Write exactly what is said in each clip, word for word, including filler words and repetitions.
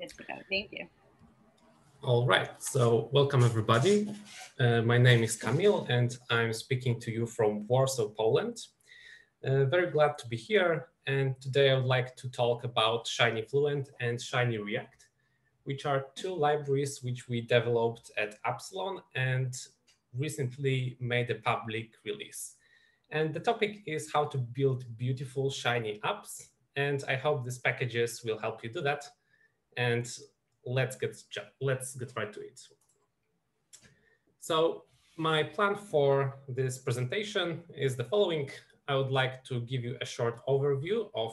Yes, thank you. All right, so welcome everybody. Uh, my name is Kamil and I'm speaking to you from Warsaw, Poland. Uh, very glad to be here. And today I would like to talk about Shiny Fluent and Shiny React, which are two libraries which we developed at Appsilon and recently made a public release. And the topic is how to build beautiful, shiny apps. And I hope these packages will help you do that. And Let's get, let's get right to it. So my plan for this presentation is the following. I would like to give you a short overview of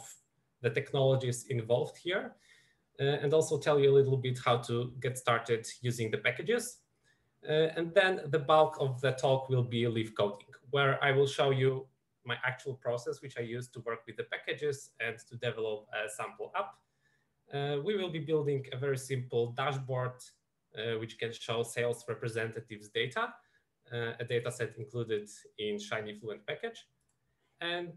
the technologies involved here uh, and also tell you a little bit how to get started using the packages. Uh, and then the bulk of the talk will be leaf coding, where I will show you my actual process, which I use to work with the packages and to develop a sample app. Uh, we will be building a very simple dashboard, uh, which can show sales representatives data, uh, a data set included in Shiny Fluent package. And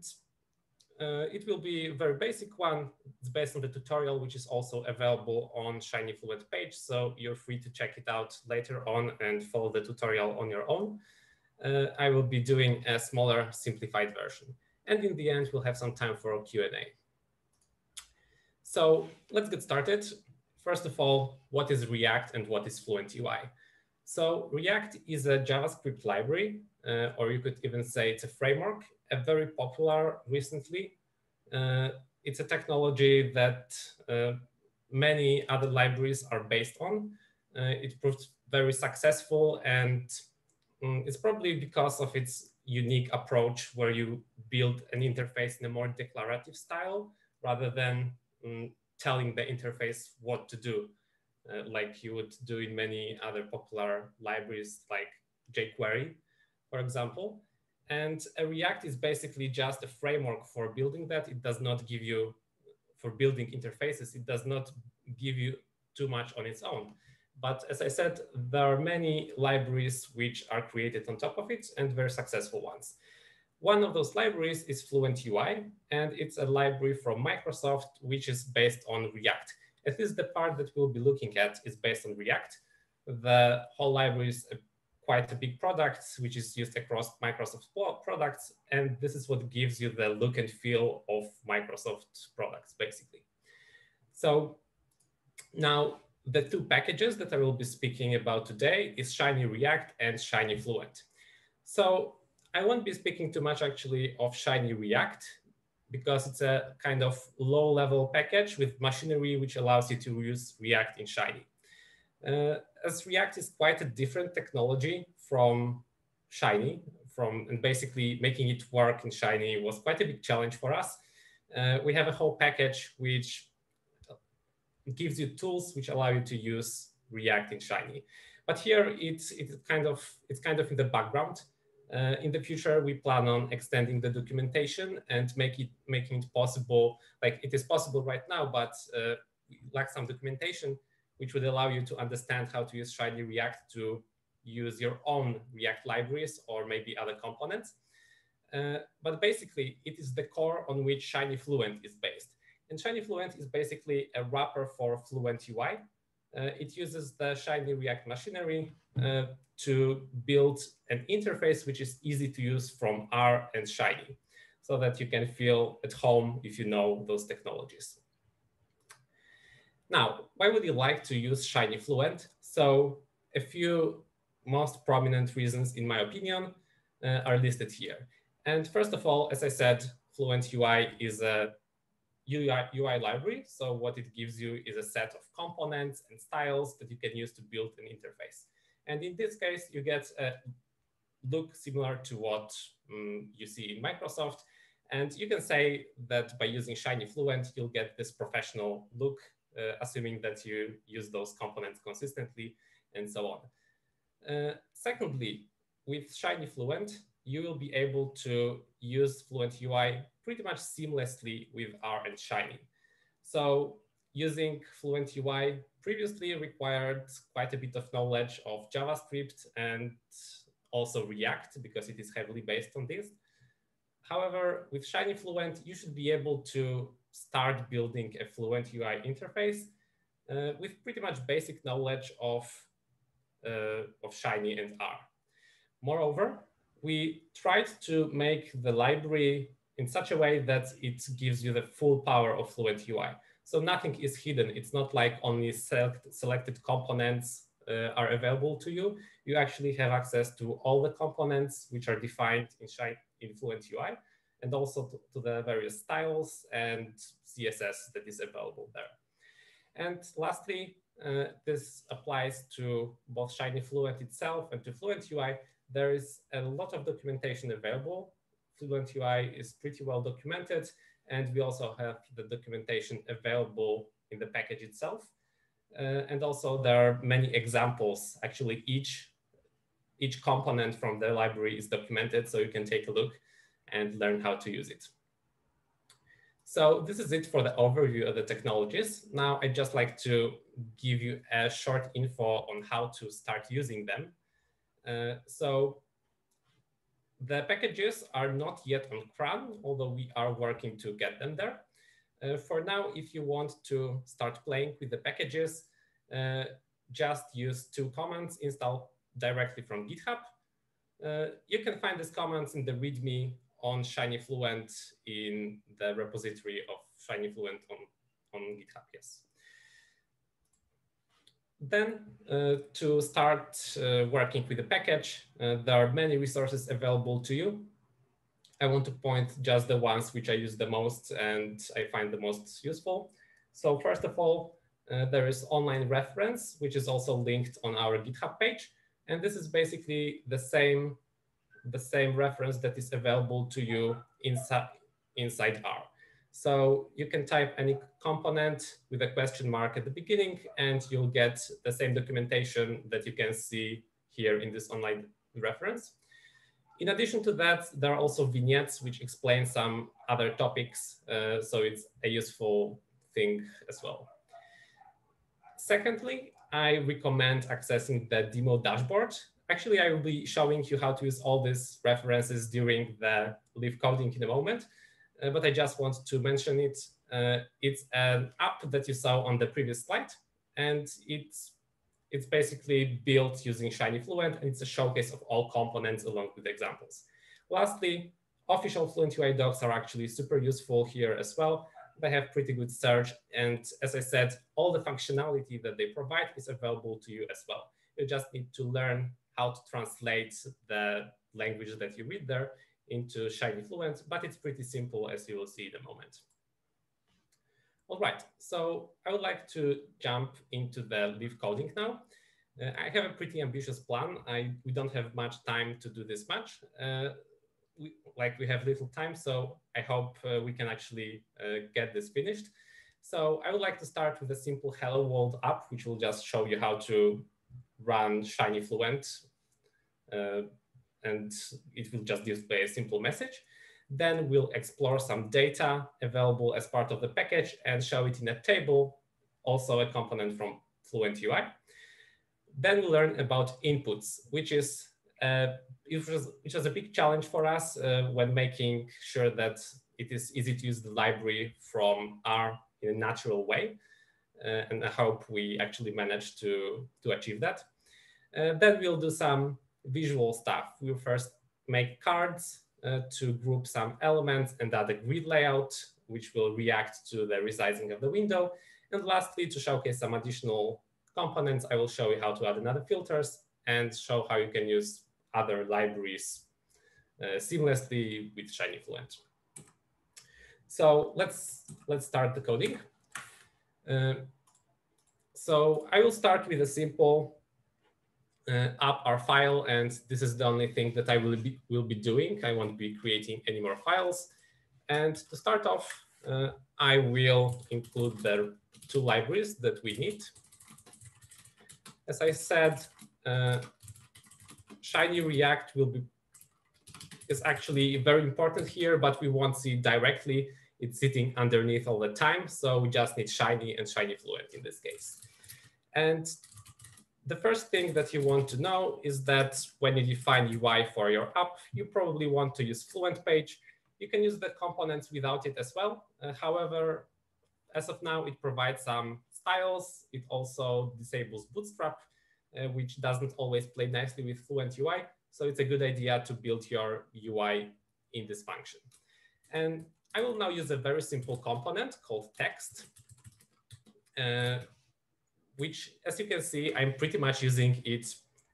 uh, it will be a very basic one. It's based on the tutorial, which is also available on Shiny Fluent page. So you're free to check it out later on and follow the tutorial on your own. Uh, I will be doing a smaller, simplified version. And in the end, we'll have some time for Q and A. So let's get started. First of all, what is React and what is Fluent U I? So React is a JavaScript library, uh, or you could even say it's a framework, a very popular recently. Uh, it's a technology that uh, many other libraries are based on. Uh, it proved very successful, and um, it's probably because of its unique approach where you build an interface in a more declarative style rather than telling the interface what to do, uh, like you would do in many other popular libraries like jQuery, for example. And a React is basically just a framework for building that. It does not give you, for building interfaces, it does not give you too much on its own. But as I said, there are many libraries which are created on top of it and very successful ones. One of those libraries is Fluent U I, and it's a library from Microsoft, which is based on React. At least the part that we'll be looking at is based on React. The whole library is a, quite a big product, which is used across Microsoft products. And this is what gives you the look and feel of Microsoft products, basically. So now the two packages that I will be speaking about today is Shiny React and Shiny Fluent. So I won't be speaking too much actually of Shiny React because it's a kind of low level package with machinery which allows you to use React in Shiny. Uh, as React is quite a different technology from Shiny, from and basically making it work in Shiny was quite a big challenge for us. Uh, we have a whole package which gives you tools which allow you to use React in Shiny. But here it's, it's, kind, of, it's kind of in the background. Uh, in the future, we plan on extending the documentation and make it, making it possible, like it is possible right now, but uh, we lack some documentation, which would allow you to understand how to use Shiny React to use your own React libraries or maybe other components. Uh, but basically, it is the core on which Shiny Fluent is based. And Shiny Fluent is basically a wrapper for Fluent U I. Uh, it uses the Shiny React machinery uh, to build an interface which is easy to use from R and Shiny so that you can feel at home if you know those technologies. Now, why would you like to use Shiny Fluent? So a few most prominent reasons, in my opinion, uh, are listed here. And first of all, as I said, Fluent U I is a U I, U I library. So what it gives you is a set of components and styles that you can use to build an interface. And in this case, you get a look similar to what um, you see in Microsoft. And you can say that by using Shiny Fluent, you'll get this professional look, uh, assuming that you use those components consistently and so on. Uh, secondly, with Shiny Fluent, you will be able to use Fluent U I pretty much seamlessly with R and Shiny. So using Fluent U I previously required quite a bit of knowledge of JavaScript and also React because it is heavily based on this. However, with Shiny Fluent, you should be able to start building a Fluent U I interface uh, with pretty much basic knowledge of, uh, of Shiny and R. Moreover, we tried to make the library in such a way that it gives you the full power of Fluent U I. So nothing is hidden. It's not like only select, selected components uh, are available to you. You actually have access to all the components which are defined in, Shiny, in Fluent U I, and also to, to the various styles and C S S that is available there. And lastly, uh, this applies to both Shiny Fluent itself and to Fluent U I. There is a lot of documentation available. Fluent U I is pretty well documented, and we also have the documentation available in the package itself. Uh, and also there are many examples. Actually, each, each component from the library is documented, so you can take a look and learn how to use it. So this is it for the overview of the technologies. Now I'd just like to give you a short info on how to start using them. Uh, so the packages are not yet on CRAN, although we are working to get them there. Uh, for now, if you want to start playing with the packages, uh, just use two commands, install directly from GitHub. Uh, you can find these commands in the README on Shiny Fluent in the repository of Shiny Fluent on, on GitHub, yes. Then uh, to start uh, working with the package, uh, there are many resources available to you. I want to point just the ones which I use the most and I find the most useful. So first of all, uh, there is online reference, which is also linked on our GitHub page. And this is basically the same, the same reference that is available to you inside, inside R. So you can type any component with a question mark at the beginning and you'll get the same documentation that you can see here in this online reference. In addition to that, there are also vignettes which explain some other topics. Uh, so it's a useful thing as well. Secondly, I recommend accessing the demo dashboard. Actually, I will be showing you how to use all these references during the live coding in a moment. Uh, but I just want to mention it. Uh, it's an app that you saw on the previous slide, and it's, it's basically built using Shiny Fluent, and it's a showcase of all components along with examples. Lastly, official Fluent U I docs are actually super useful here as well. They have pretty good search, and as I said, all the functionality that they provide is available to you as well. You just need to learn how to translate the language that you read there into Shiny Fluent, but it's pretty simple, as you will see in a moment. All right, so I would like to jump into the live coding now. Uh, I have a pretty ambitious plan. I, we don't have much time to do this much. Uh, we, like we have little time, so I hope uh, we can actually uh, get this finished. So I would like to start with a simple Hello World app, which will just show you how to run Shiny Fluent. Uh, and it will just display a simple message. Then we'll explore some data available as part of the package and show it in a table, also a component from Fluent U I. Then we'll learn about inputs, which is, uh, it was, which was a big challenge for us uh, when making sure that it is easy to use the library from R in a natural way. Uh, and I hope we actually managed to, to achieve that. Uh, then we'll do some visual stuff. We will first make cards uh, to group some elements and add a grid layout, which will react to the resizing of the window. And lastly, to showcase some additional components, I will show you how to add another filters and show how you can use other libraries uh, seamlessly with Shiny Fluent. So let's, let's start the coding. Uh, so I will start with a simple Uh, up our file, and this is the only thing that I will be, will be doing. I won't be creating any more files. And to start off, uh, I will include the two libraries that we need. As I said, uh, Shiny React will be is actually very important here, but we won't see it directly. It's sitting underneath all the time, so we just need Shiny and Shiny Fluent in this case. And the first thing that you want to know is that when you define U I for your app, you probably want to use Fluent page. You can use the components without it as well. Uh, however, as of now, it provides some styles. It also disables Bootstrap, uh, which doesn't always play nicely with Fluent U I. So it's a good idea to build your U I in this function. And I will now use a very simple component called text, uh, which, as you can see, I'm pretty much using it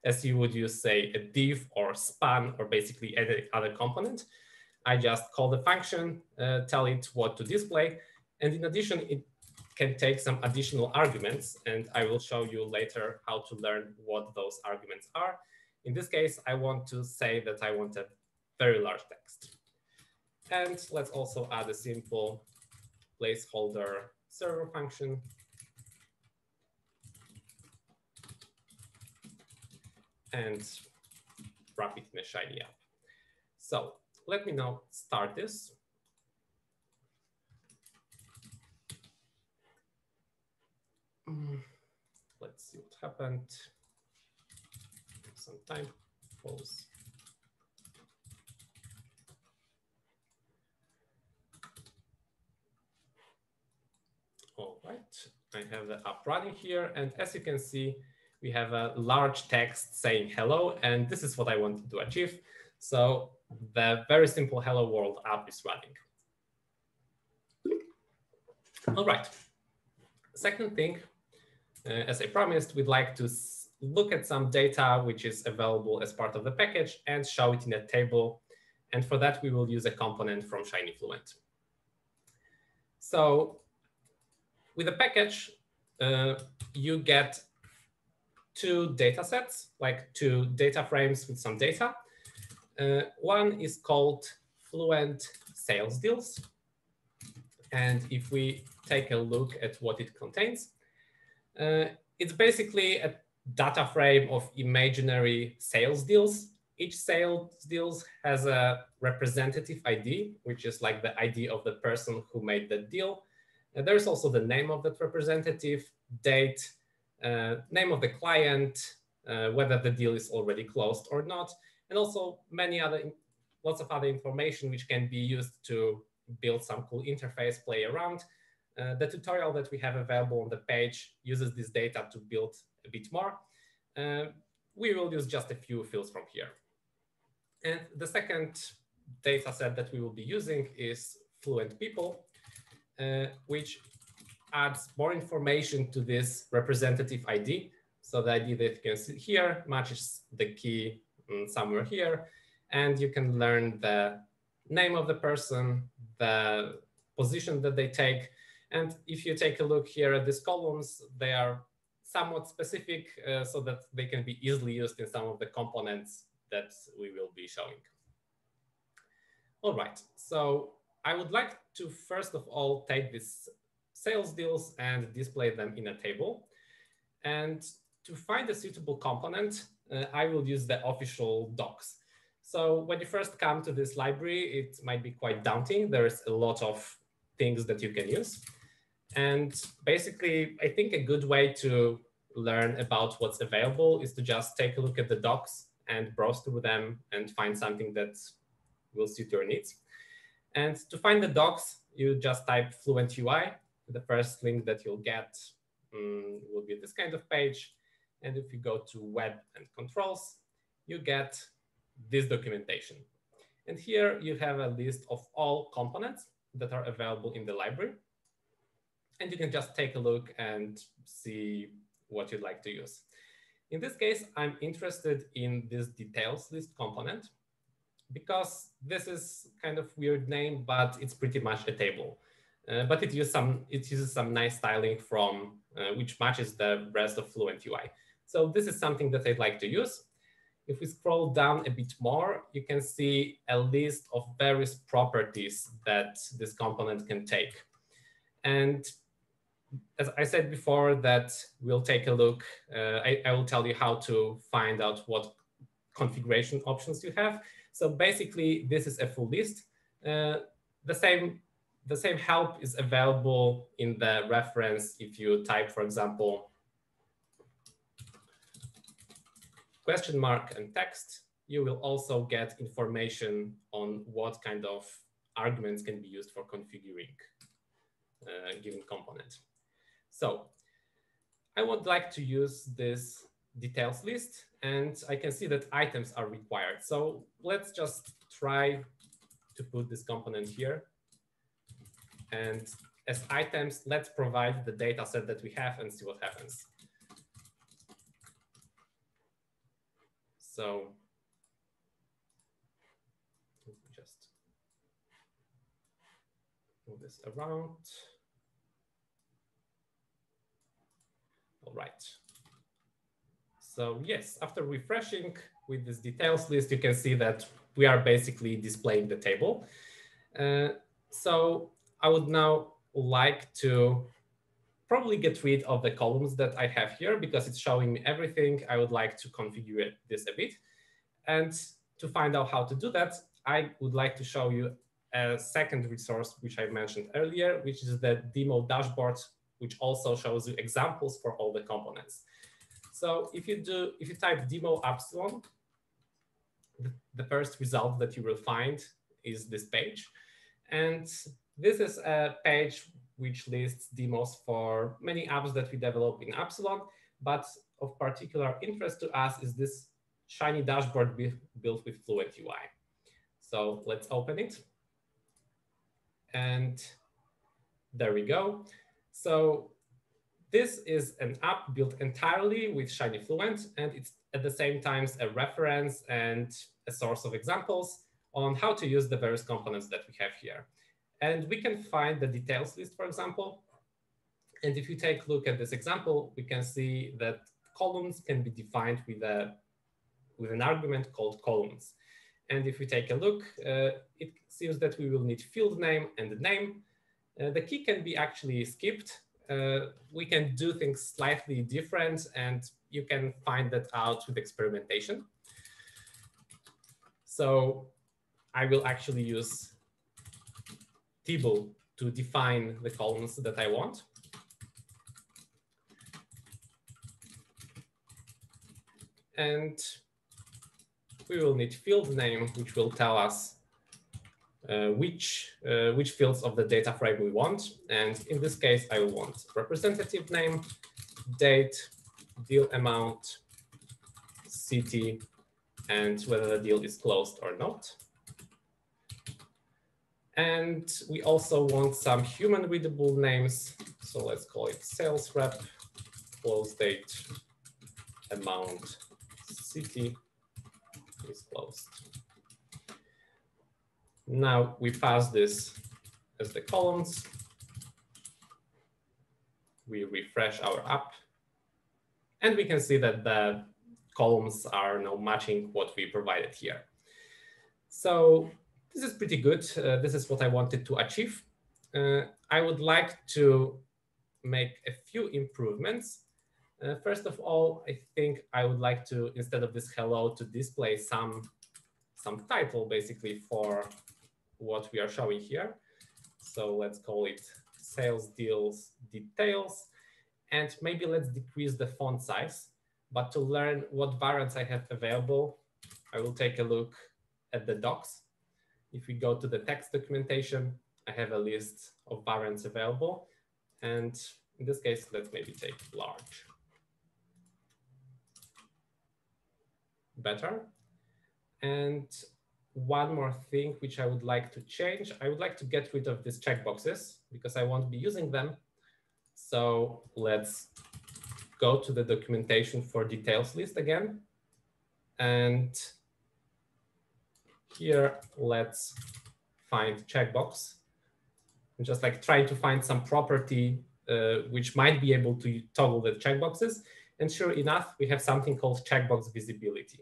as you would use, say, a div or span or basically any other component. I just call the function, uh, tell it what to display. And in addition, it can take some additional arguments. And I will show you later how to learn what those arguments are. In this case, I want to say that I want a very large text. And let's also add a simple placeholder server function. And wrap it in a Shiny app. So let me now start this. Let's see what happened. Some time, pause. All right, I have the app running here. And as you can see, we have a large text saying hello, and this is what I wanted to achieve. So the very simple Hello World app is running. All right. Second thing, uh, as I promised, we'd like to look at some data which is available as part of the package and show it in a table. And for that, we will use a component from Shiny Fluent. So with a package, uh, you get two data sets, like two data frames with some data. Uh, one is called Fluent Sales Deals. And if we take a look at what it contains, uh, it's basically a data frame of imaginary sales deals. Each sales deals has a representative I D, which is like the I D of the person who made the deal. And there's also the name of that representative, date, Uh, name of the client, uh, whether the deal is already closed or not, and also many other, lots of other information which can be used to build some cool interface, play around. Uh, the tutorial that we have available on the page uses this data to build a bit more. Uh, we will use just a few fields from here. And the second data set that we will be using is Fluent People, uh, which adds more information to this representative I D. So the I D that you can see here matches the key somewhere here. And you can learn the name of the person, the position that they take. And if you take a look here at these columns, they are somewhat specific uh, so that they can be easily used in some of the components that we will be showing. All right, so I would like to first of all take this sales deals and display them in a table. And to find a suitable component, uh, I will use the official docs. So when you first come to this library, it might be quite daunting. There's a lot of things that you can use. And basically, I think a good way to learn about what's available is to just take a look at the docs and browse through them and find something that will suit your needs. And to find the docs, you just type Fluent U I. The first link that you'll get um, will be this kind of page. And if you go to web and controls, you get this documentation. And here you have a list of all components that are available in the library. And you can just take a look and see what you'd like to use. In this case, I'm interested in this details list component because this is kind of weird name, but it's pretty much a table. Uh, but it uses some it uses some nice styling from uh, which matches the rest of Fluent U I. So this is something that I'd like to use. If we scroll down a bit more, you can see a list of various properties that this component can take. And as I said before, that we'll take a look. Uh, I, I will tell you how to find out what configuration options you have. So basically, this is a full list. Uh, the same. The same help is available in the reference if you type, for example, question mark and text. You will also get information on what kind of arguments can be used for configuring uh, given component. So I would like to use this details list, and I can see that items are required. So let's just try to put this component here. And as items, let's provide the data set that we have and see what happens. So just move this around. All right. So yes, after refreshing with this details list, you can see that we are basically displaying the table. Uh, so I would now like to probably get rid of the columns that I have here because it's showing me everything. I would like to configure this a bit. And to find out how to do that, I would like to show you a second resource, which I mentioned earlier, which is the demo dashboard, which also shows you examples for all the components. So if you do, if you type demo Appsilon, the, the first result that you will find is this page. And this is a page which lists demos for many apps that we develop in Appsilon, but of particular interest to us is this shiny dashboard built with Fluent U I. So let's open it. And there we go. So this is an app built entirely with Shiny Fluent, and it's at the same time a reference and a source of examples on how to use the various components that we have here. And we can find the details list, for example. And if you take a look at this example, we can see that columns can be defined with, a, with an argument called columns. And if we take a look, uh, it seems that we will need field name and the name. Uh, the key can be actually skipped. Uh, we can do things slightly different, and you can find that out with experimentation. So I will actually use table to define the columns that I want. And we will need field name, which will tell us uh, which, uh, which fields of the data frame we want. And in this case, I want representative name, date, deal amount, city, and whether the deal is closed or not. And we also want some human readable names. So let's call it sales rep, close date, amount, city is closed. Now we pass this as the columns. We refresh our app. And we can see that the columns are now matching what we provided here. So this is pretty good. Uh, this is what I wanted to achieve. Uh, I would like to make a few improvements. Uh, first of all, I think I would like to, instead of this hello, to display some, some title basically for what we are showing here. So let's call it sales deals details. And maybe let's decrease the font size. But to learn what variants I have available, I will take a look at the docs. If we go to the text documentation, I have a list of variants available. And in this case, let's maybe take large. Better. And one more thing which I would like to change, I would like to get rid of these checkboxes because I won't be using them. So let's go to the documentation for details list again. And here, let's find checkbox. I'm just like trying to find some property uh, which might be able to toggle the checkboxes. And sure enough, we have something called checkbox visibility.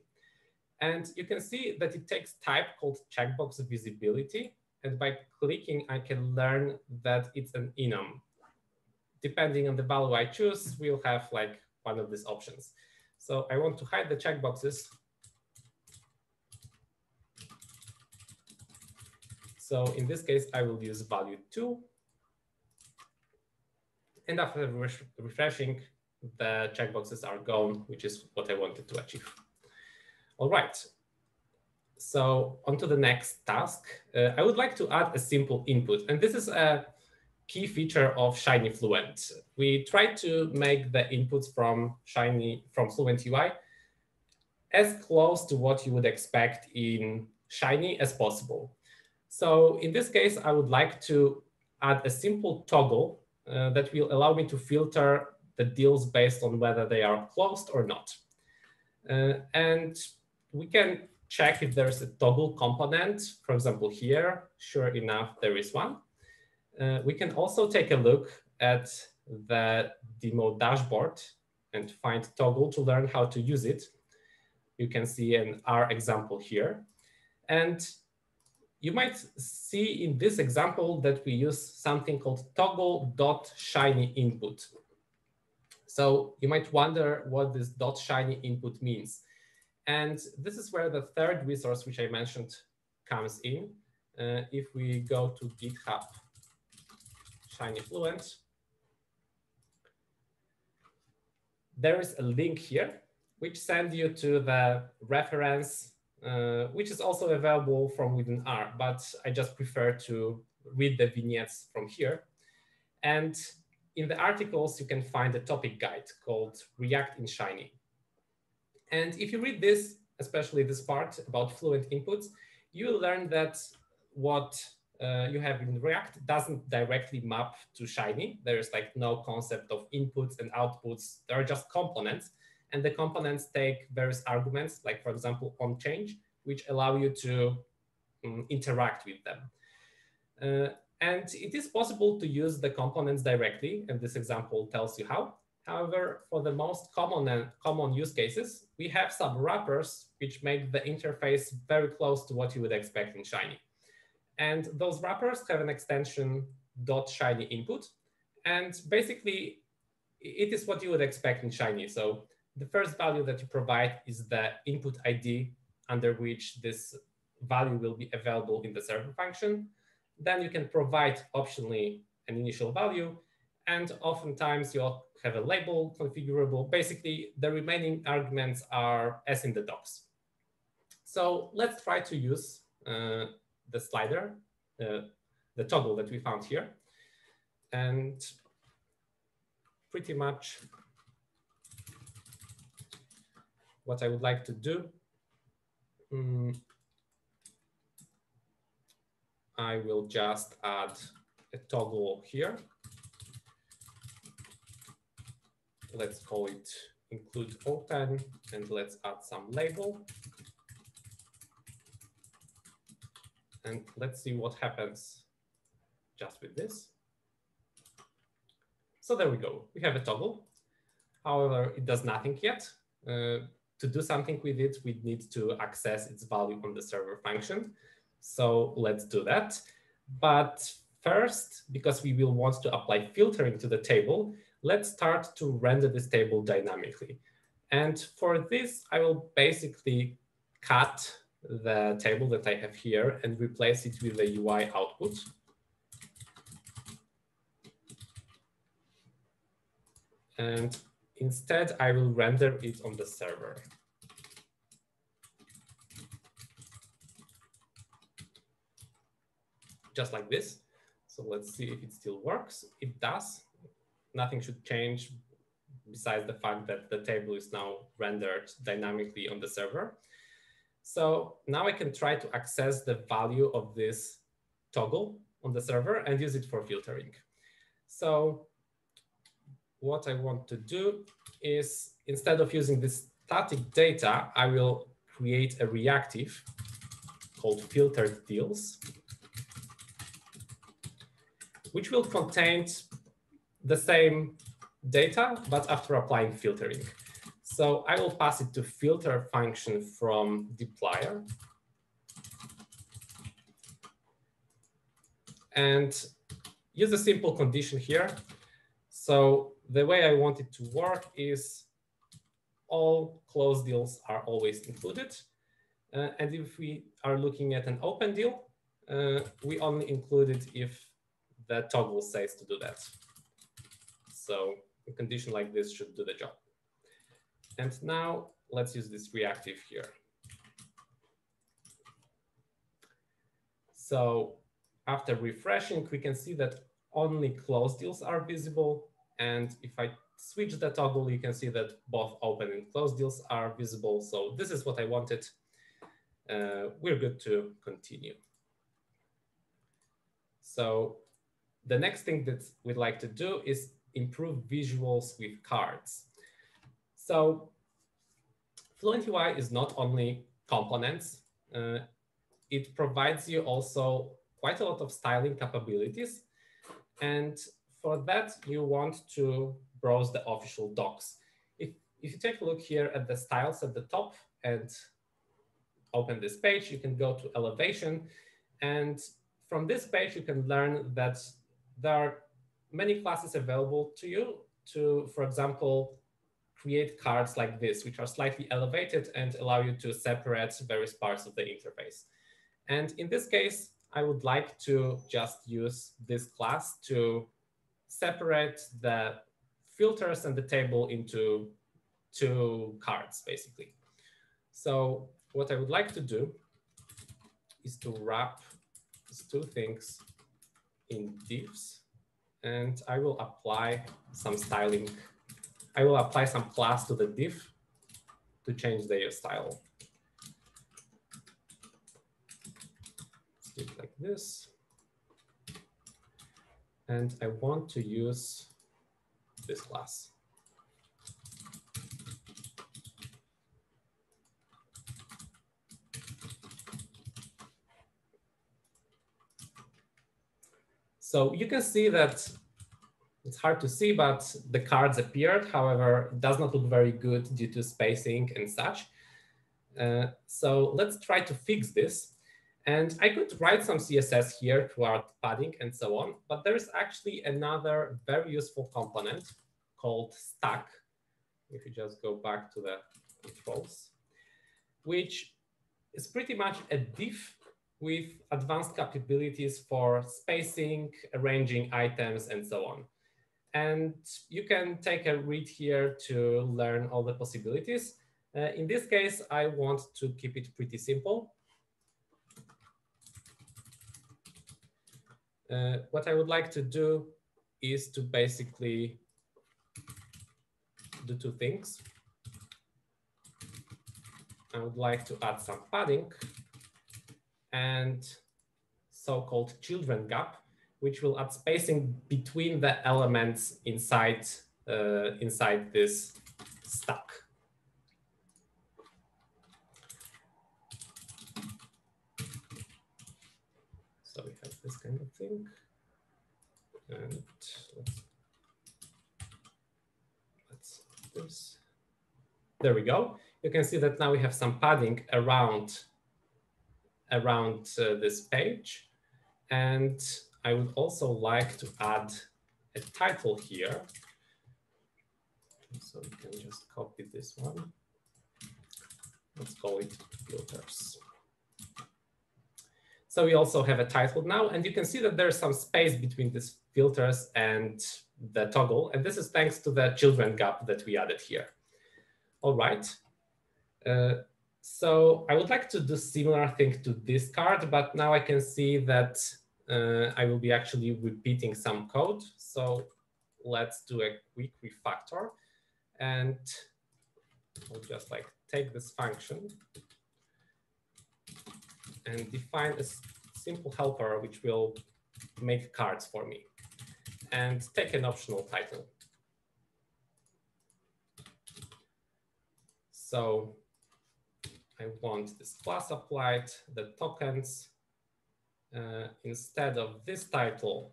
And you can see that it takes type called checkbox visibility. And by clicking, I can learn that it's an enum. Depending on the value I choose, we'll have like one of these options. So I want to hide the checkboxes. So in this case, I will use value two. And after refreshing, the checkboxes are gone, which is what I wanted to achieve. All right. So on to the next task. Uh, I would like to add a simple input. And this is a key feature of Shiny Fluent. We try to make the inputs from Shiny, from Fluent U I as close to what you would expect in Shiny as possible. So in this case, I would like to add a simple toggle uh, that will allow me to filter the deals based on whether they are closed or not. Uh, and we can check if there's a toggle component, for example, here. Sure enough, there is one. Uh, we can also take a look at the demo dashboard and find toggle to learn how to use it. You can see an R example here. And you might see in this example that we use something called toggle.shinyInput. So you might wonder what this .shinyInput means. And this is where the third resource, which I mentioned, comes in. Uh, if we go to GitHub, Shiny Fluent, there is a link here, which sends you to the reference, uh, which is also available from within R, but I just prefer to read the vignettes from here. And in the articles, you can find a topic guide called React in Shiny. And if you read this, especially this part about Fluent inputs, you will learn that what uh, you have in React doesn't directly map to Shiny. There is like no concept of inputs and outputs. There are just components. And the components take various arguments, like, for example, onChange, which allow you to um, interact with them. Uh, and it is possible to use the components directly, and this example tells you how. However, for the most common and common use cases, we have some wrappers which make the interface very close to what you would expect in Shiny. And those wrappers have an extension .shinyInput. And basically, it is what you would expect in Shiny. So the first value that you provide is the input I D under which this value will be available in the server function. Then you can provide optionally an initial value. And oftentimes you have a label configurable. Basically, the remaining arguments are as in the docs. So let's try to use uh, the slider, uh, the toggle that we found here. And pretty much what I would like to do, um, I will just add a toggle here. Let's call it include open, and let's add some label. And let's see what happens just with this. So there we go. We have a toggle. However, it does nothing yet. Uh, to do something with it, we need to access its value on the server function. So let's do that. But first, because we will want to apply filtering to the table, let's start to render this table dynamically. And for this, I will basically cut the table that I have here and replace it with a U I output. And instead, I will render it on the server. Just like this. So let's see if it still works. It does. Nothing should change besides the fact that the table is now rendered dynamically on the server. So now I can try to access the value of this toggle on the server and use it for filtering. So what I want to do is, instead of using this static data, I will create a reactive called filtered deals, which will contain the same data, but after applying filtering. So I will pass it to filter function from dplyr. And use a simple condition here. So the way I want it to work is all closed deals are always included. Uh, and if we are looking at an open deal, uh, we only include it if the toggle says to do that. So a condition like this should do the job. And now let's use this reactive here. So after refreshing, we can see that only closed deals are visible. And if I switch the toggle, you can see that both open and closed deals are visible. So this is what I wanted. Uh, we're good to continue. So the next thing that we'd like to do is improve visuals with cards. So Fluent U I is not only components. Uh, it provides you also quite a lot of styling capabilities. And for that, you want to browse the official docs. If, if you take a look here at the styles at the top and open this page, you can go to elevation. And from this page, you can learn that there are many classes available to you to, for example, create cards like this, which are slightly elevated and allow you to separate various parts of the interface. And in this case, I would like to just use this class to separate the filters and the table into two cards, basically. So what I would like to do is to wrap these two things in divs, and I will apply some styling. I will apply some class to the div to change their style. Let's do it like this. And I want to use this class. So you can see that it's hard to see, but the cards appeared. However, it does not look very good due to spacing and such. Uh, so let's try to fix this. And I could write some C S S here toward padding and so on, but there is actually another very useful component called stack. If you just go back to the controls, which is pretty much a div with advanced capabilities for spacing, arranging items, and so on. And you can take a read here to learn all the possibilities. Uh, in this case, I want to keep it pretty simple. Uh, what I would like to do is to basically do two things. I would like to add some padding and so-called children gap, which will add spacing between the elements inside, uh, inside this stack. So we have this kind of thing. And let's do this. There we go. You can see that now we have some padding around, around uh, this page. And I would also like to add a title here. So we can just copy this one. Let's call it filters. So we also have a title now, and you can see that there's some space between these filters and the toggle. And this is thanks to the children gap that we added here. All right. Uh, so I would like to do similar thing to this card, but now I can see that Uh, I will be actually repeating some code. So let's do a quick refactor. And we'll just like take this function and define a simple helper, which will make cards for me and take an optional title. So I want this class applied, the tokens. Uh, instead of this title,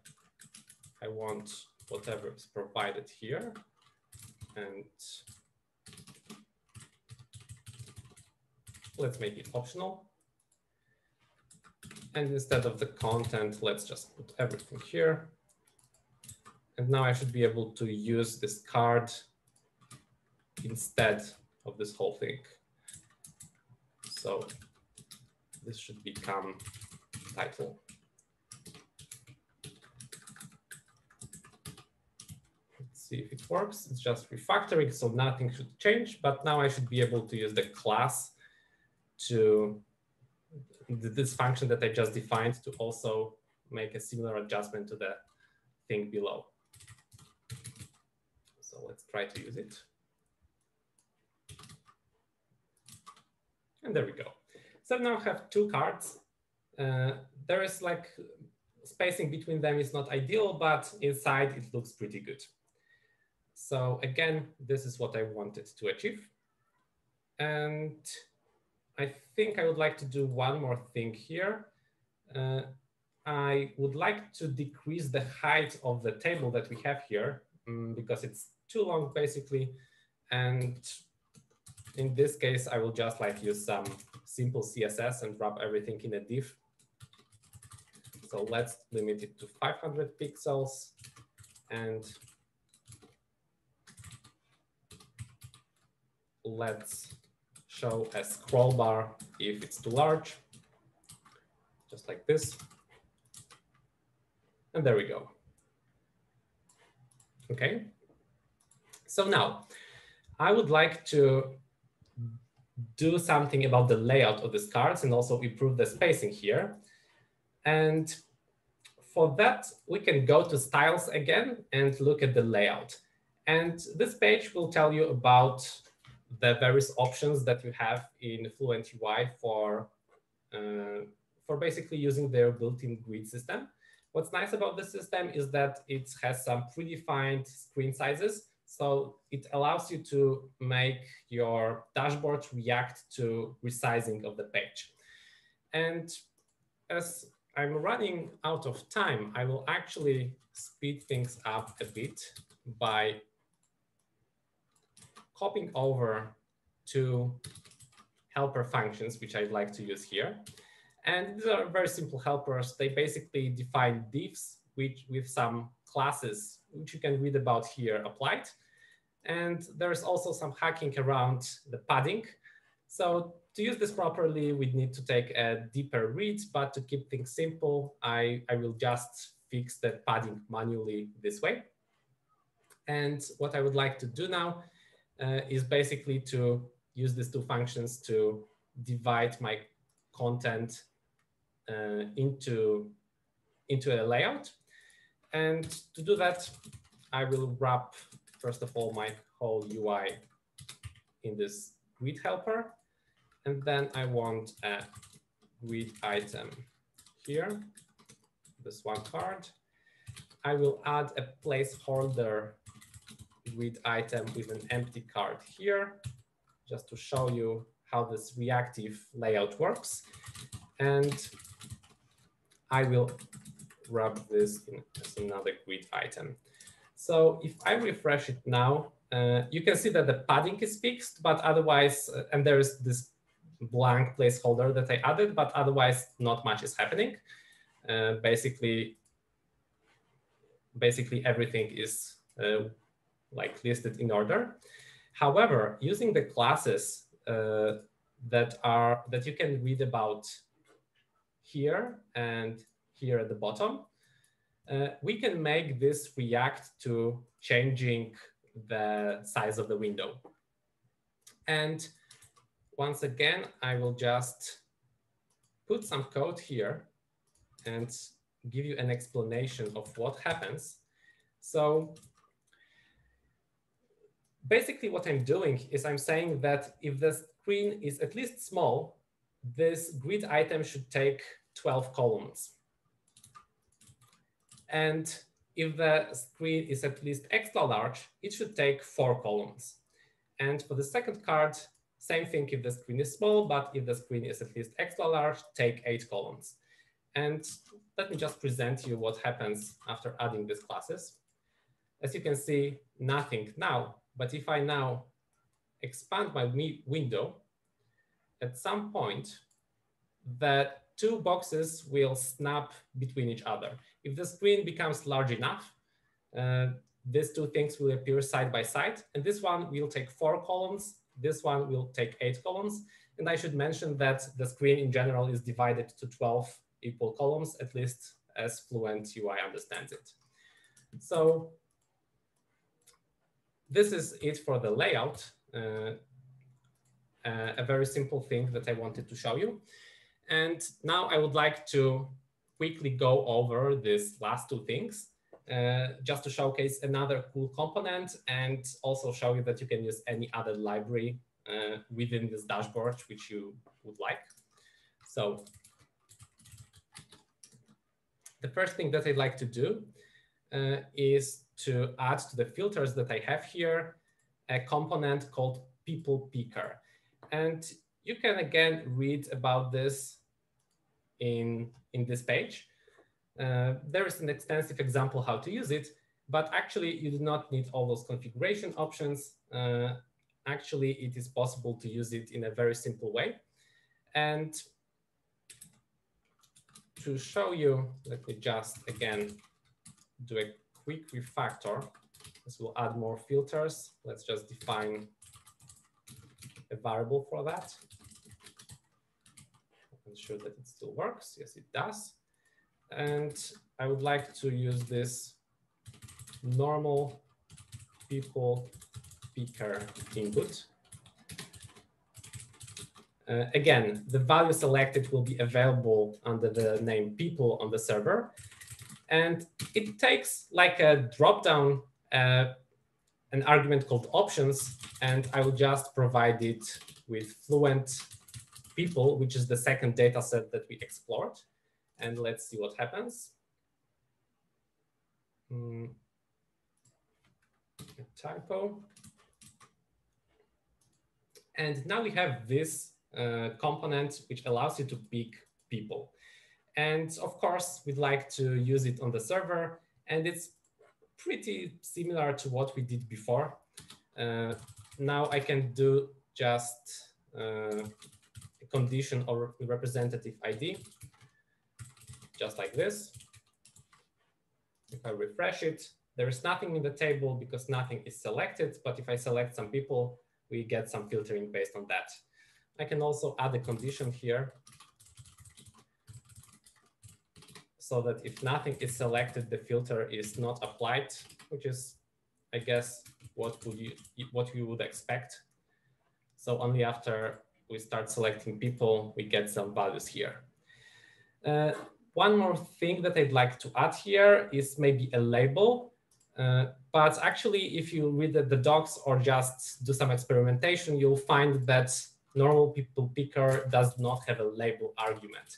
I want whatever is provided here. And let's make it optional. And instead of the content, let's just put everything here. And now I should be able to use this card instead of this whole thing. So this should become title. Let's see if it works. It's just refactoring, so nothing should change. But now I should be able to use the class to this function that I just defined to also make a similar adjustment to the thing below. So let's try to use it. And there we go. So now I have two cards. Uh, there is like spacing between them is not ideal, but inside it looks pretty good. So again, this is what I wanted to achieve. And I think I would like to do one more thing here. Uh, I would like to decrease the height of the table that we have here um, because it's too long basically. And in this case, I will just like use some simple C S S and wrap everything in a div. So let's limit it to five hundred pixels and let's show a scroll bar if it's too large, just like this. And there we go. Okay. So now I would like to do something about the layout of these cards and also improve the spacing here. And for that, we can go to styles again and look at the layout. And this page will tell you about the various options that you have in Fluent U I for, uh, for basically using their built-in grid system. What's nice about this system is that it has some predefined screen sizes. So it allows you to make your dashboard react to resizing of the page. And as I'm running out of time, I will actually speed things up a bit by copying over to helper functions, which I'd like to use here. And these are very simple helpers. They basically define divs which, with some classes, which you can read about here, applied. And there's also some hacking around the padding. So to use this properly, we'd need to take a deeper read, but to keep things simple, I, I will just fix that padding manually this way. And what I would like to do now Uh, is basically to use these two functions to divide my content uh, into, into a layout. And to do that, I will wrap, first of all, my whole U I in this grid helper. And then I want a grid item here, this one card. I will add a placeholder grid item with an empty card here, just to show you how this reactive layout works. And I will wrap this in as another grid item. So if I refresh it now, uh, you can see that the padding is fixed, but otherwise, uh, and there is this blank placeholder that I added, but otherwise not much is happening. Uh, basically, basically everything is uh, like listed in order. However, using the classes uh, that are that you can read about here and here at the bottom, uh, we can make this react to changing the size of the window. And once again, I will just put some code here and give you an explanation of what happens. So basically, what I'm doing is I'm saying that if the screen is at least small, this grid item should take twelve columns. And if the screen is at least extra large, it should take four columns. And for the second card, same thing if the screen is small, but if the screen is at least extra large, take eight columns. And let me just present you what happens after adding these classes. As you can see, nothing now. But if I now expand my window, at some point, the two boxes will snap between each other. If the screen becomes large enough, uh, these two things will appear side by side. And this one will take four columns. This one will take eight columns. And I should mention that the screen in general is divided to twelve equal columns, at least as Fluent U I understands it. So this is it for the layout, uh, uh, a very simple thing that I wanted to show you. And now I would like to quickly go over these last two things. uh, just to showcase another cool component and also show you that you can use any other library uh, within this dashboard, which you would like. So the first thing that I'd like to do uh, is to add to the filters that I have here a component called People Picker. And you can again read about this in, in this page. Uh, there is an extensive example how to use it, but actually you do not need all those configuration options. Uh, actually, it is possible to use it in a very simple way. And to show you, let me just again do a quick refactor. This will add more filters. Let's just define a variable for that. Ensure that it still works. Yes, it does. And I would like to use this normal people picker input. Uh, again, the value selected will be available under the name people on the server. And it takes like a dropdown, uh, an argument called options, and I will just provide it with Fluent People, which is the second data set that we explored. And let's see what happens. Mm. A typo. And now we have this uh, component which allows you to pick people. And of course, we'd like to use it on the server, and it's pretty similar to what we did before. Uh, now I can do just uh, a condition or representative I D, just like this. If I refresh it, there is nothing in the table because nothing is selected, but if I select some people, we get some filtering based on that. I can also add a condition here so that if nothing is selected, the filter is not applied, which is, I guess, what would you, what you would expect. So only after we start selecting people, we get some values here. Uh, One more thing that I'd like to add here is maybe a label, uh, but actually if you read the docs or just do some experimentation, you'll find that normal people picker does not have a label argument.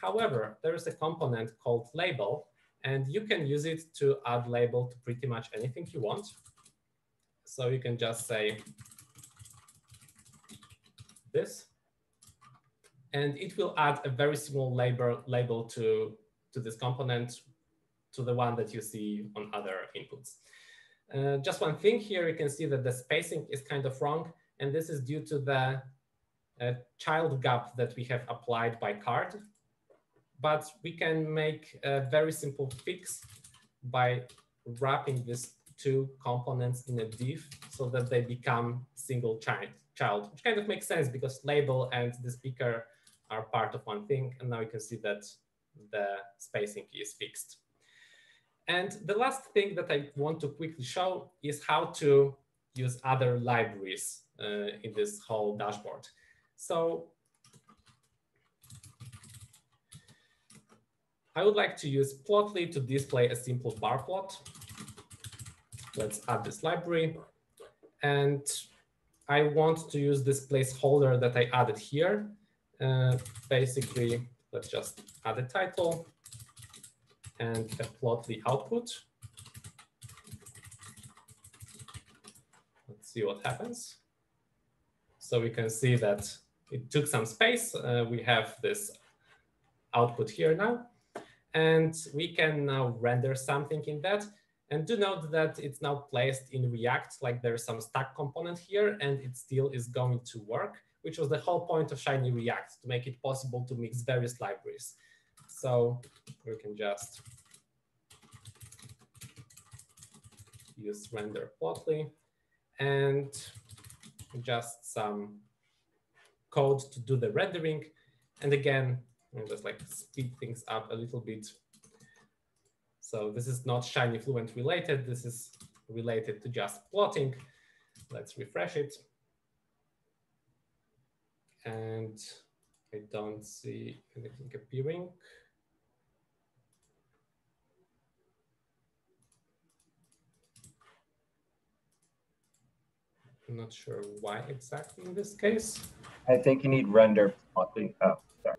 However, there is a component called label, and you can use it to add label to pretty much anything you want. So you can just say this, and it will add a very small label, label to, to this component, to the one that you see on other inputs. Uh, just one thing here, you can see that the spacing is kind of wrong, and this is due to the uh, child gap that we have applied by card. But we can make a very simple fix by wrapping these two components in a div so that they become single child, child, which kind of makes sense because label and this picker are part of one thing, and now you can see that the spacing is fixed. And the last thing that I want to quickly show is how to use other libraries uh, in this whole dashboard. So I would like to use Plotly to display a simple bar plot. Let's add this library, and I want to use this placeholder that I added here. Uh, basically, let's just add a title and a Plotly output. Let's see what happens. So we can see that it took some space. Uh, we have this output here now, and we can now render something in that. And do note that it's now placed in React, like there's some stack component here, and it still is going to work, which was the whole point of Shiny React, to make it possible to mix various libraries. So we can just use render Plotly and just some code to do the rendering. And again, just like speed things up a little bit. So this is not Shiny Fluent related. This is related to just plotting. Let's refresh it. And I don't see anything appearing. I'm not sure why exactly in this case. I think you need render Plotly. Oh, sorry.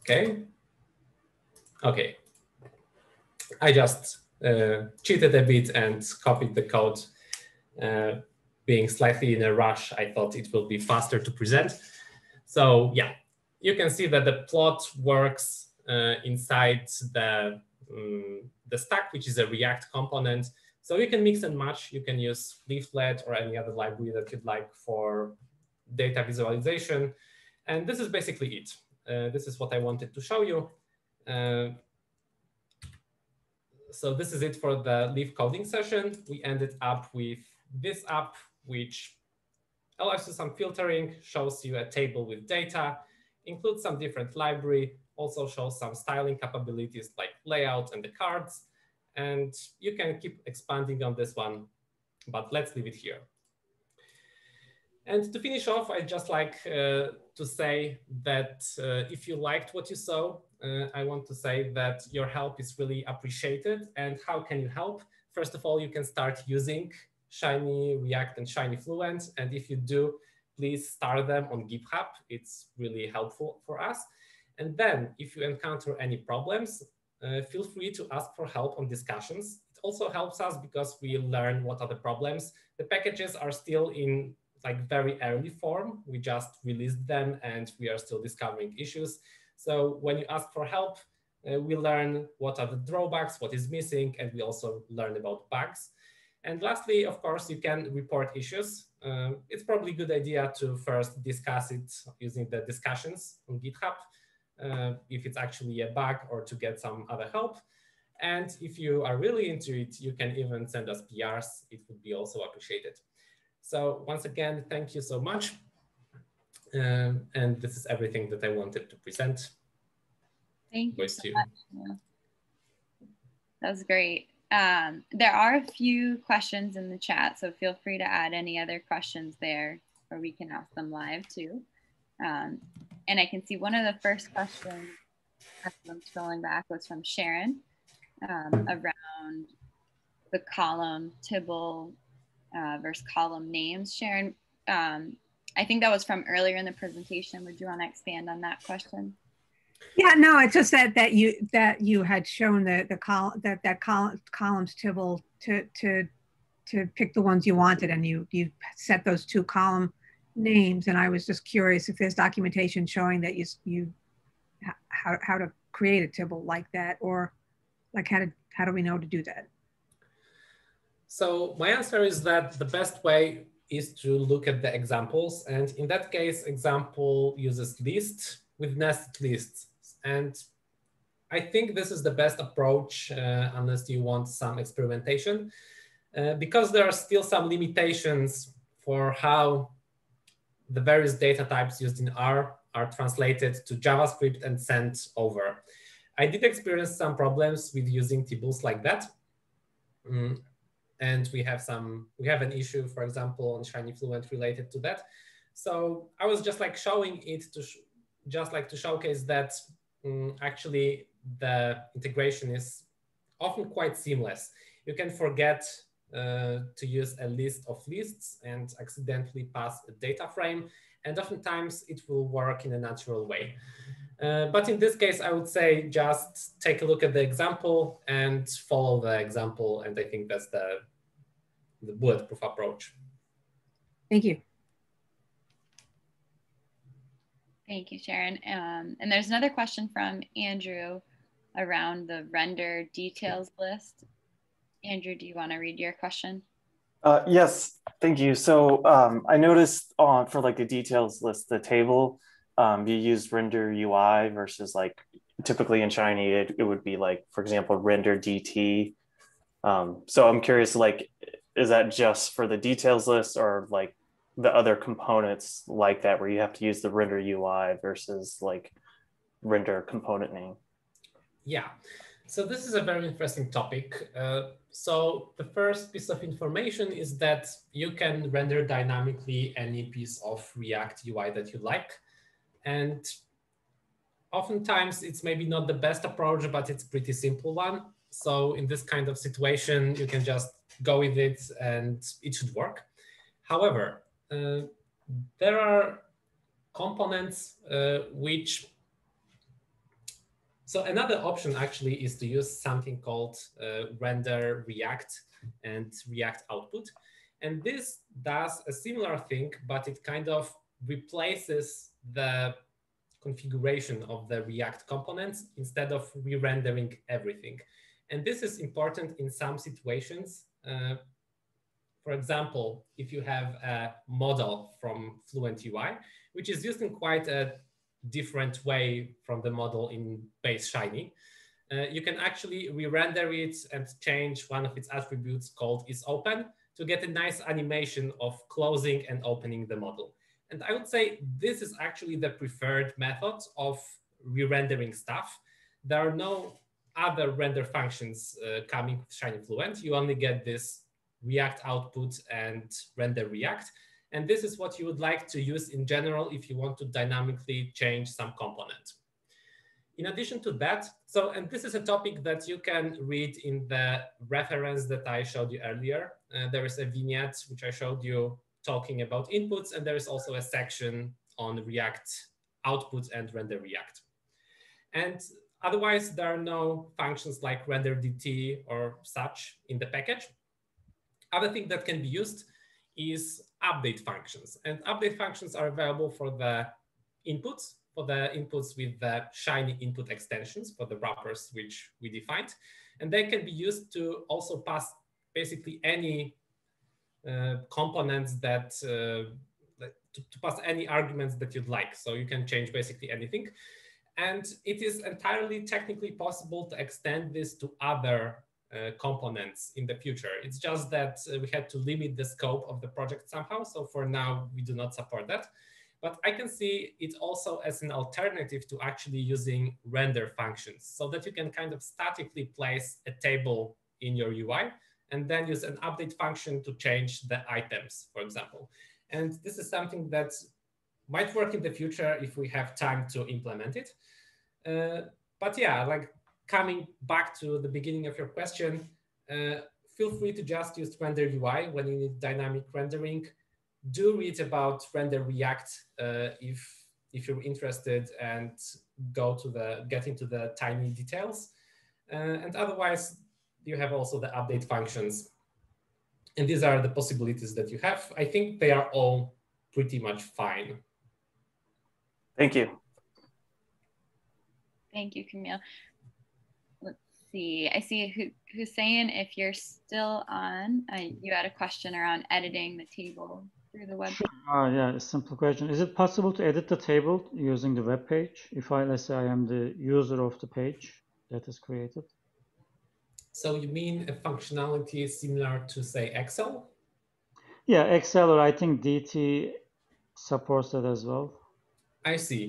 Okay. Okay. I just uh, cheated a bit and copied the code. Uh, being slightly in a rush, I thought it will be faster to present. So yeah, you can see that the plot works uh, inside the, um, the stack, which is a React component. So you can mix and match. You can use Leaflet or any other library that you'd like for data visualization. And this is basically it. Uh, this is what I wanted to show you. Uh, so this is it for the Leaf coding session. We ended up with this app, which allows you some filtering, shows you a table with data, includes some different library, also shows some styling capabilities like layout and the cards. And you can keep expanding on this one, but let's leave it here. And to finish off, I'd just like uh, to say that uh, if you liked what you saw, uh, I want to say that your help is really appreciated. And how can you help? First of all, you can start using Shiny React and Shiny Fluent. And if you do, please star them on GitHub. It's really helpful for us. And then if you encounter any problems, Uh, feel free to ask for help on discussions. It also helps us because we learn what are the problems. The packages are still in like very early form. We just released them and we are still discovering issues. So when you ask for help, uh, we learn what are the drawbacks, what is missing, and we also learn about bugs. And lastly, of course, you can report issues. Uh, it's probably a good idea to first discuss it using the discussions on GitHub. Uh, if it's actually a bug or to get some other help. And if you are really into it, you can even send us P Rs. It would be also appreciated. So once again, thank you so much. Um, and this is everything that I wanted to present. Thank you so much. That's great. Um, there are a few questions in the chat, so feel free to add any other questions there, or we can ask them live too. Um, And I can see one of the first questions, as I'm scrolling back, was from Sharon um, around the column tibble uh, versus column names. Sharon, um, I think that was from earlier in the presentation. Would you want to expand on that question? Yeah, no, I just said that you that you had shown the the col that that col columns tibble to to to pick the ones you wanted, and you you set those two column names, and I was just curious if there's documentation showing that you you how how to create a tibble like that, or like how to how do we know to do that? So my answer is that the best way is to look at the examples, and in that case, example uses list with nested lists, and I think this is the best approach uh, unless you want some experimentation, uh, because there are still some limitations for how the various data types used in R are translated to JavaScript and sent over. I did experience some problems with using tables like that. Mm. And we have some, we have an issue, for example, on Shiny Fluent related to that. So I was just like showing it to, sh just like to showcase that um, actually the integration is often quite seamless. You can forget Uh, to use a list of lists and accidentally pass a data frame. And oftentimes it will work in a natural way. Uh, but in this case, I would say just take a look at the example and follow the example. And I think that's the, the bulletproof approach. Thank you. Thank you, Sharon. Um, and there's another question from Andrew around the render details list. Andrew, do you want to read your question? Uh, yes, thank you. So um, I noticed on for like the details list, the table, um, you used render U I versus like typically in Shiny, it, it would be like, for example, render D T. Um, so I'm curious, like, is that just for the details list or like the other components like that where you have to use the render U I versus like render component name? Yeah. So this is a very interesting topic. Uh, so the first piece of information is that you can render dynamically any piece of React U I that you like. And oftentimes it's maybe not the best approach, but it's a pretty simple one. So in this kind of situation, you can just go with it, and it should work. However, uh, there are components uh, which, so another option actually is to use something called uh, render React and React output. And this does a similar thing, but it kind of replaces the configuration of the React components instead of re-rendering everything. And this is important in some situations. Uh, for example, if you have a model from Fluent U I, which is used in quite a different way from the model in base Shiny, uh, you can actually re-render it and change one of its attributes called isOpen to get a nice animation of closing and opening the model. And I would say this is actually the preferred method of re-rendering stuff. There are no other render functions uh, coming with Shiny Fluent. You only get this React output and render React. And this is what you would like to use in general if you want to dynamically change some component. In addition to that, so, and this is a topic that you can read in the reference that I showed you earlier. Uh, there is a vignette which I showed you talking about inputs, and there is also a section on React output and render React. And otherwise, there are no functions like render D T or such in the package. Other thing that can be used is update functions. And update functions are available for the inputs, for the inputs with the Shiny input extensions, for the wrappers which we defined. And they can be used to also pass basically any uh, components that, uh, that to, to pass any arguments that you'd like. So you can change basically anything. And it is entirely technically possible to extend this to other Uh, components in the future. It's just that uh, we had to limit the scope of the project somehow. So for now, we do not support that. But I can see it also as an alternative to actually using render functions, so that you can kind of statically place a table in your U I and then use an update function to change the items, for example. And this is something that might work in the future if we have time to implement it. Uh, but yeah, like, coming back to the beginning of your question, uh, feel free to just use render U I when you need dynamic rendering. Do read about render React uh, if if you're interested, and go to the get into the tiny details. Uh, and otherwise, you have also the update functions. And these are the possibilities that you have. I think they are all pretty much fine. Thank you. Thank you, Kamil. I see Hussein, if you're still on, uh, you had a question around editing the table through the web. Uh, yeah, a simple question. Is it possible to edit the table using the web page if I, let's say, I am the user of the page that is created? So you mean a functionality similar to, say, Excel? Yeah, Excel, or I think D T supports that as well. I see.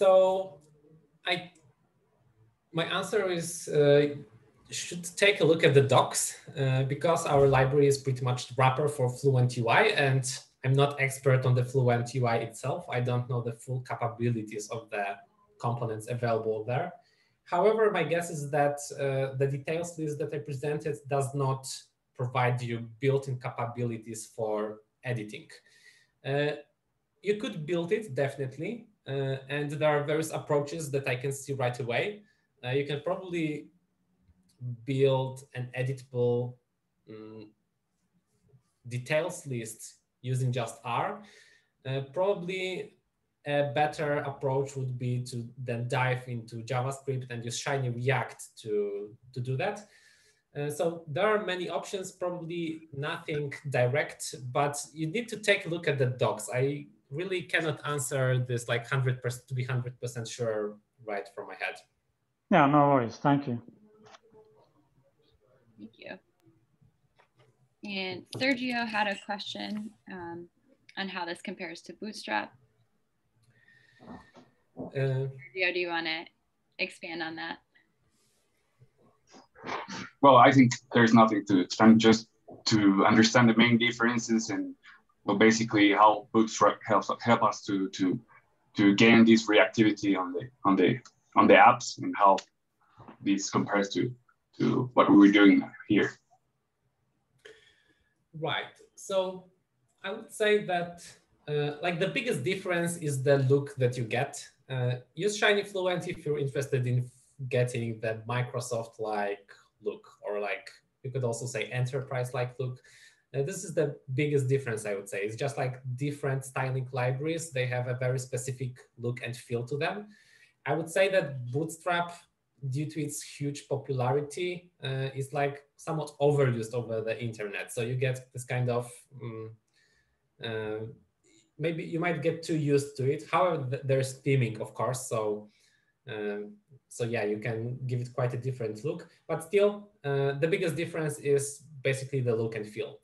So I... My answer is uh, should take a look at the docs uh, because our library is pretty much the wrapper for Fluent U I, and I'm not expert on the Fluent U I itself. I don't know the full capabilities of the components available there. However, my guess is that uh, the details list that I presented does not provide you built-in capabilities for editing. Uh, you could build it, definitely, uh, and there are various approaches that I can see right away. Uh, you can probably build an editable um, details list using just R. Uh, probably a better approach would be to then dive into JavaScript and use Shiny React to, to do that. Uh, so there are many options, probably nothing direct, but you need to take a look at the docs. I really cannot answer this like one hundred percent to be one hundred percent sure right from my head. Yeah, no worries. Thank you. Thank you. And Sergio had a question um, on how this compares to Bootstrap. Uh, Sergio, do you want to expand on that? Well, I think there's nothing to expand, just to understand the main differences and, well, basically how Bootstrap helps help us to to to gain this reactivity on the on the on the apps, and how this compares to, to what we were doing here. Right. So I would say that uh, like the biggest difference is the look that you get. Uh, use Shiny Fluent if you're interested in getting that Microsoft-like look, or like you could also say enterprise-like look. Uh, this is the biggest difference, I would say. It's just like different styling libraries. They have a very specific look and feel to them. I would say that Bootstrap, due to its huge popularity, uh, is like somewhat overused over the internet. So you get this kind of, um, uh, maybe you might get too used to it. However, there's theming, of course. So, um, so yeah, you can give it quite a different look, but still uh, the biggest difference is basically the look and feel.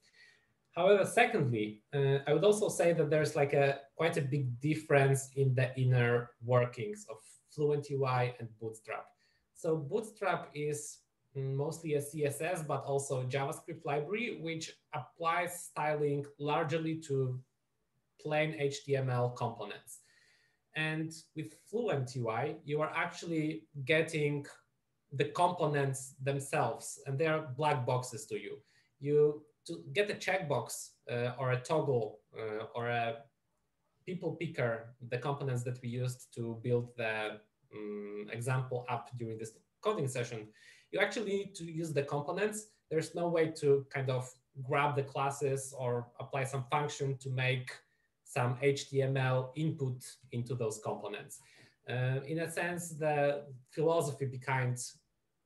However, secondly, uh, I would also say that there's like a quite a big difference in the inner workings of Fluent U I and Bootstrap. So Bootstrap is mostly a C S S, but also a JavaScript library, which applies styling largely to plain H T M L components. And with Fluent U I, you are actually getting the components themselves, and they are black boxes to you. You to get a checkbox uh, or a toggle uh, or a people picker, the components that we used to build the um, example app during this coding session, you actually need to use the components. There's no way to kind of grab the classes or apply some function to make some H T M L input into those components. Uh, in a sense, the philosophy behind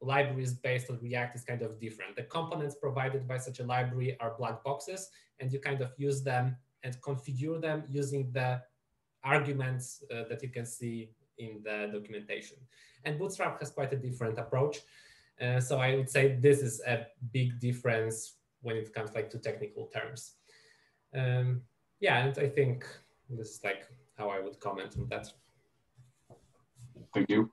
libraries based on React is kind of different. The components provided by such a library are black boxes, and you kind of use them and configure them using the arguments uh, that you can see in the documentation. And Bootstrap has quite a different approach. Uh, so I would say this is a big difference when it comes like to technical terms. Um, Yeah, and I think this is like how I would comment on that. Thank you.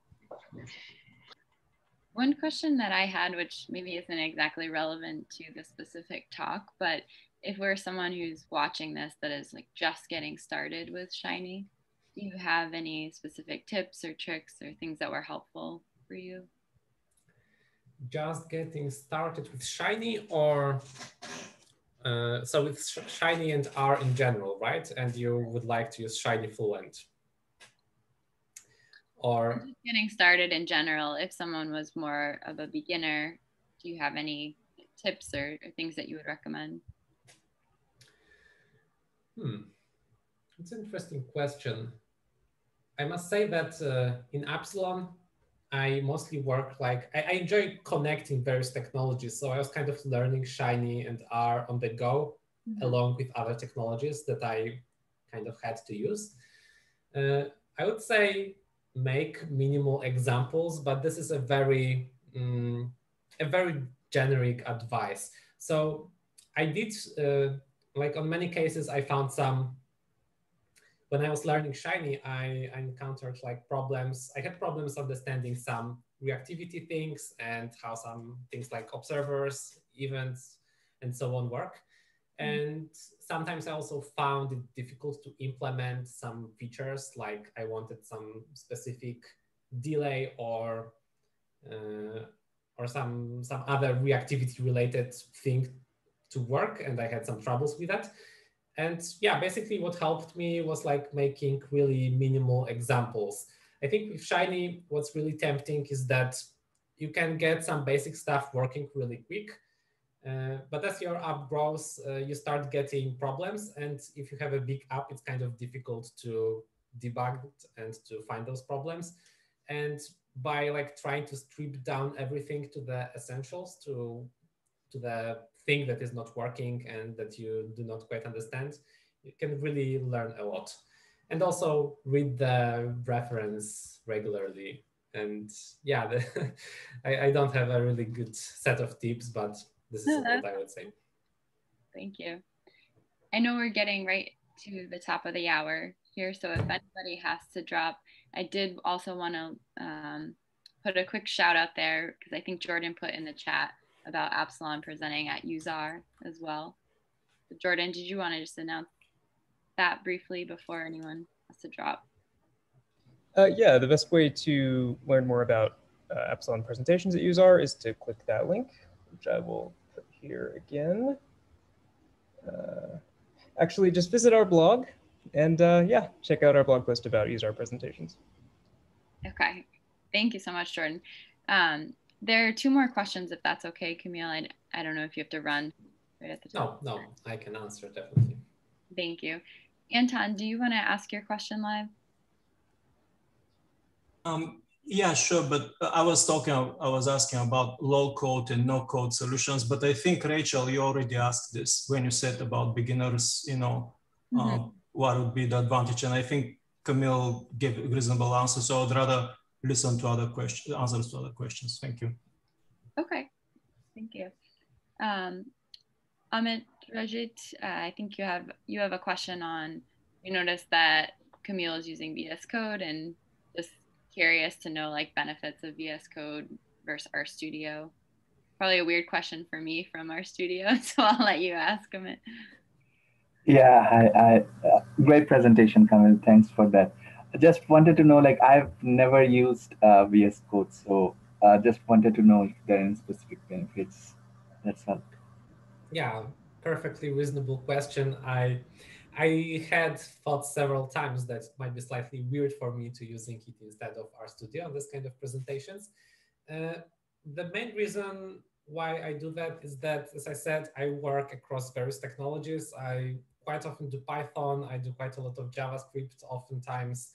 One question that I had, which maybe isn't exactly relevant to the specific talk, but if we're someone who's watching this that is like just getting started with Shiny, do you have any specific tips or tricks or things that were helpful for you? Just getting started with Shiny, or? Uh, so with Shiny and R in general, right? And you would like to use Shiny Fluent, or getting started in general. If someone was more of a beginner, do you have any tips or, or things that you would recommend? Hmm, it's an interesting question. I must say that uh, in Appsilon, I mostly work like, I, I enjoy connecting various technologies. So I was kind of learning Shiny and R on the go, mm-hmm. along with other technologies that I kind of had to use. Uh, I would say make minimal examples, but this is a very, um, a very generic advice. So I did, uh, like on many cases, I found some. When I was learning Shiny, I, I encountered like problems. I had problems understanding some reactivity things and how some things like observers, events, and so on work. Mm-hmm. And sometimes I also found it difficult to implement some features, like I wanted some specific delay or uh, or some, some other reactivity related thing to work, and I had some troubles with that. And yeah, basically what helped me was like making really minimal examples. I think with Shiny, what's really tempting is that you can get some basic stuff working really quick. Uh, but as your app grows, uh, you start getting problems. And if you have a big app, it's kind of difficult to debug and to find those problems. And by like trying to strip down everything to the essentials, to, to the thing that is not working and that you do not quite understand, you can really learn a lot. And also read the reference regularly. And yeah, the, I, I don't have a really good set of tips, but this is what I would say. Thank you. I know we're getting right to the top of the hour here, so if anybody has to drop, I did also want to um, put a quick shout out there, because I think Jordan put in the chat about Appsilon presenting at U S A R as well. So Jordan, did you want to just announce that briefly before anyone has to drop? Uh, yeah, the best way to learn more about uh, Appsilon presentations at U S A R is to click that link, which I will put here again. actually just visit our blog and uh, yeah, check out our blog post about user presentations. Okay, thank you so much, Jordan. Um, there are two more questions, if that's okay, Kamil. I, I don't know if you have to run right at the top. No, no, I can answer definitely. Thank you. Anton, do you want to ask your question live? Um, yeah, sure. But I was talking, I was asking about low code and no code solutions, but I think, Rachel, you already asked this when you said about beginners, you know, mm-hmm. um, what would be the advantage? And I think Kamil gave a reasonable answer. So I'd rather listen to other questions, answers to other questions. Thank you. Okay, thank you. Um, Amit, Rajit, uh, I think you have you have a question on, you noticed that Kamil is using V S Code and just curious to know like benefits of V S Code versus RStudio. Probably a weird question for me from RStudio, so I'll let you ask Amit. Yeah, I, I, uh, great presentation, Kamil. Thanks for that. I just wanted to know, like, I've never used uh, V S Code, so I uh, just wanted to know if there are any specific benefits. That's all. Yeah, perfectly reasonable question. I, I had thought several times that it might be slightly weird for me to use it instead of RStudio on this kind of presentations. Uh, the main reason why I do that is that, as I said, I work across various technologies. I quite often do Python. I do quite a lot of JavaScript, oftentimes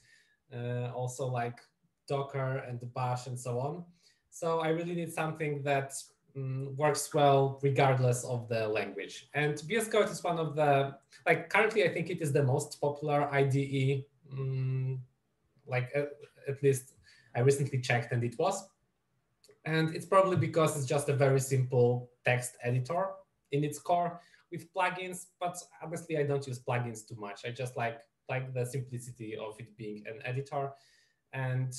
uh, also like Docker and Bash and so on. So I really need something that um, works well regardless of the language. And V S Code is one of the, like currently I think it is the most popular I D E, um, like at, at least I recently checked and it was. And it's probably because it's just a very simple text editor in its core with plugins, but obviously I don't use plugins too much. I just like, like the simplicity of it being an editor. And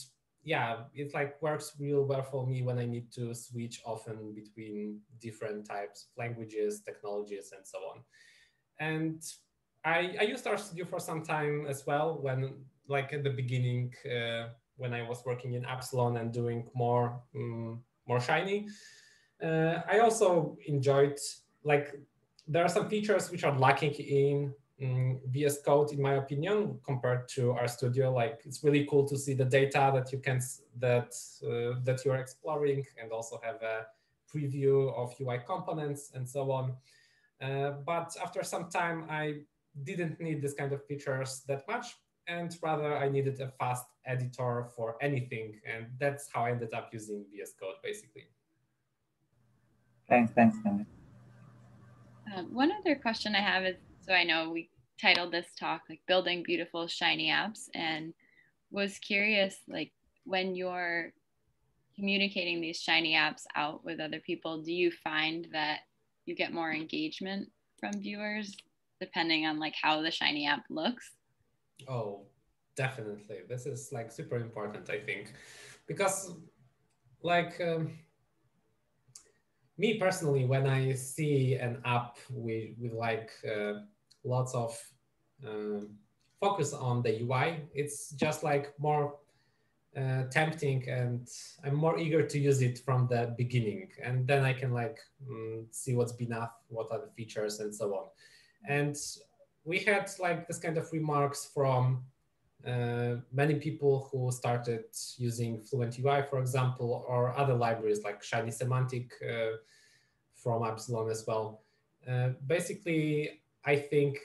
yeah, it like works real well for me when I need to switch often between different types of languages, technologies, and so on. And I, I used RStudio for some time as well when, like at the beginning, uh, when I was working in Appsilon and doing more, um, more Shiny. Uh, I also enjoyed, like, there are some features which are lacking in um, V S Code, in my opinion, compared to RStudio. Like, it's really cool to see the data that you can, that, uh, that you're exploring and also have a preview of U I components and so on. Uh, but after some time, I didn't need this kind of features that much. And rather, I needed a fast editor for anything. And that's how I ended up using V S Code, basically. Thanks, thanks, Kamil. Um, one other question I have is, so I know we titled this talk, like building beautiful, shiny apps, and was curious, like when you're communicating these shiny apps out with other people, do you find that you get more engagement from viewers depending on like how the shiny app looks? Oh, definitely. This is like super important, I think, because like um, me personally, when I see an app with, with like uh, lots of uh, focus on the U I, it's just like more uh, tempting and I'm more eager to use it from the beginning. And then I can like um, see what's beneath, what are the features and so on. And we had like this kind of remarks from uh, many people who started using Fluent U I, for example, or other libraries like Shiny Semantic uh, from Appsilon as well. Uh, basically, I think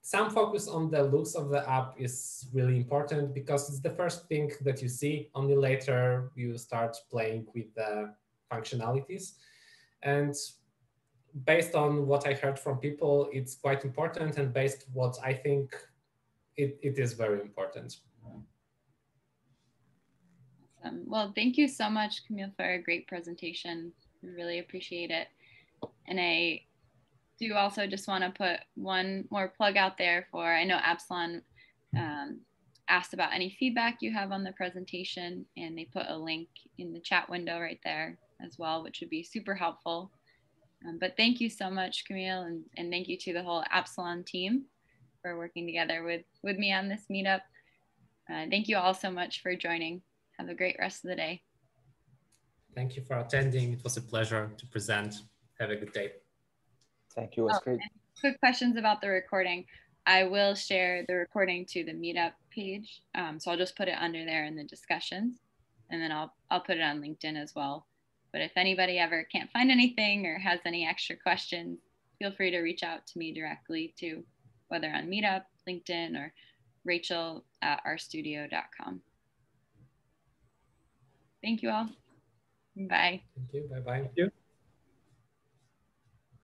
some focus on the looks of the app is really important because it's the first thing that you see. Only later you start playing with the functionalities. And based on what I heard from people, it's quite important, and based what I think, it, it is very important. Awesome. Well, thank you so much, Kamil, for a great presentation. We really appreciate it. And I do also just want to put one more plug out there for, I know Appsilon um, asked about any feedback you have on the presentation, and they put a link in the chat window right there as well, which would be super helpful. Um, but thank you so much, Kamil, and, and thank you to the whole Appsilon team for working together with, with me on this meetup. Uh, thank you all so much for joining. Have a great rest of the day. Thank you for attending. It was a pleasure to present. Have a good day. Thank you. It was oh, great. quick questions about the recording. I will share the recording to the meetup page. Um, so I'll just put it under there in the discussions, and then I'll, I'll put it on LinkedIn as well. But if anybody ever can't find anything or has any extra questions, feel free to reach out to me directly too, whether on Meetup, LinkedIn, or Rachel at R studio dot com. Thank you all. Bye. Thank you. Bye-bye.